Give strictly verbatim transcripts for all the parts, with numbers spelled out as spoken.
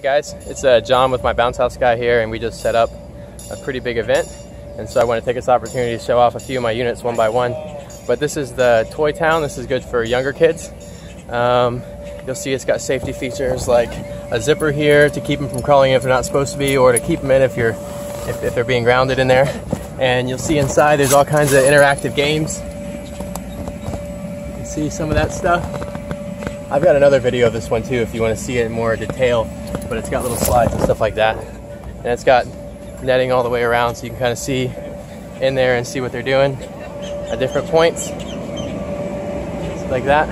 Hey guys, it's uh, John with my Bounce House guy here, and we just set up a pretty big event, and so I want to take this opportunity to show off a few of my units one by one. But this is the Toy Town. This is good for younger kids. Um, you'll see it's got safety features like a zipper here to keep them from crawling in if they're not supposed to be, or to keep them in if you're if, if they're being grounded in there. And you'll see inside there's all kinds of interactive games. You can see some of that stuff. I've got another video of this one too if you want to see it in more detail, but it's got little slides and stuff like that. And it's got netting all the way around so you can kind of see in there and see what they're doing at different points, like that.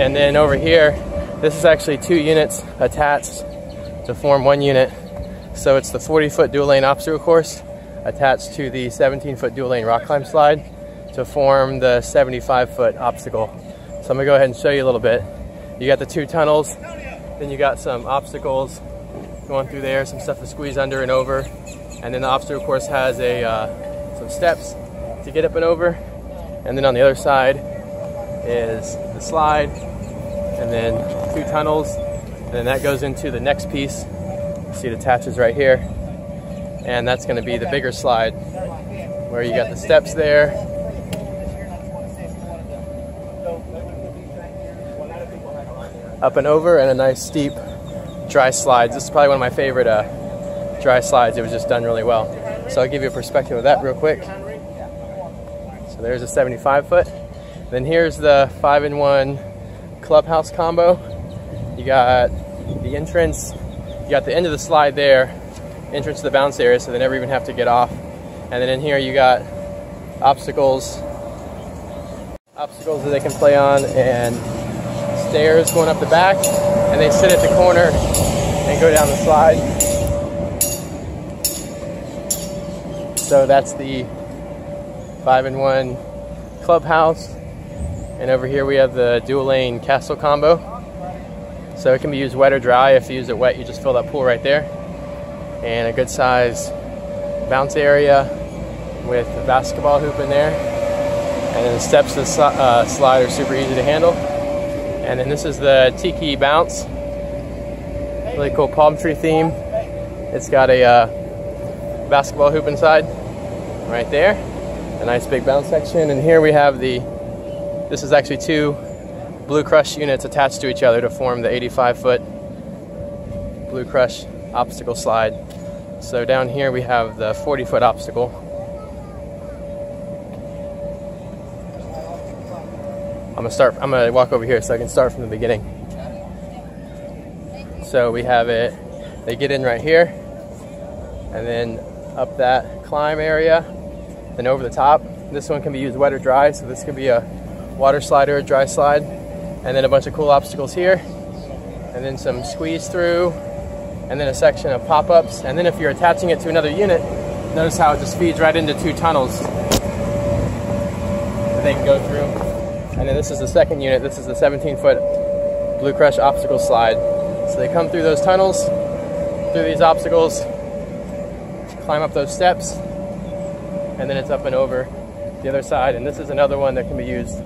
And then over here, this is actually two units attached to form one unit. So it's the forty foot dual lane obstacle course attached to the seventeen foot dual lane rock climb slide to form the seventy-five foot obstacle. So I'm gonna go ahead and show you a little bit. You got the two tunnels, then you got some obstacles going through there, some stuff to squeeze under and over, and then the obstacle course has a uh, some steps to get up and over, and then on the other side is the slide, and then two tunnels, and then that goes into the next piece. You see it attaches right here, and that's going to be the bigger slide where you got the steps there. Up and over, and a nice steep dry slide. This is probably one of my favorite uh, dry slides. It was just done really well. So I'll give you a perspective of that real quick. So there's a seventy-five foot. Then here's the five in one clubhouse combo. You got the entrance, you got the end of the slide there, entrance to the bounce area, so they never even have to get off. And then in here you got obstacles, obstacles that they can play on, and stairs going up the back, and they sit at the corner and go down the slide. So that's the five in one clubhouse, and over here we have the dual lane castle combo. So it can be used wet or dry. If you use it wet, you just fill that pool right there, and a good size bounce area with a basketball hoop in there, and then the steps to the sli uh, slide are super easy to handle. And then this is the Tiki Bounce, really cool palm tree theme. It's got a uh, basketball hoop inside, right there. A nice big bounce section. And here we have the, this is actually two Blue Crush units attached to each other to form the eighty-five foot Blue Crush obstacle slide. So down here we have the forty foot obstacle. I'm gonna start, I'm gonna walk over here so I can start from the beginning. So we have it, they get in right here, and then up that climb area, then over the top. This one can be used wet or dry, so this could be a water slide or a dry slide. And then a bunch of cool obstacles here, and then some squeeze through, and then a section of pop-ups. And then if you're attaching it to another unit, notice how it just feeds right into two tunnels that they can go through. And then this is the second unit. This is the seventeen foot Blue Crush obstacle slide. So they come through those tunnels, through these obstacles, climb up those steps, and then it's up and over the other side. And this is another one that can be used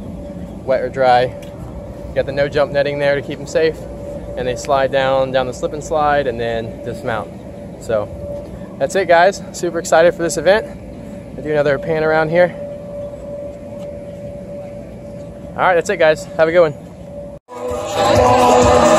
wet or dry. You got the no jump netting there to keep them safe, and they slide down, down the slip and slide, and then dismount. So that's it, guys. Super excited for this event. I'll do another pan around here. All right, that's it, guys. Have a good one.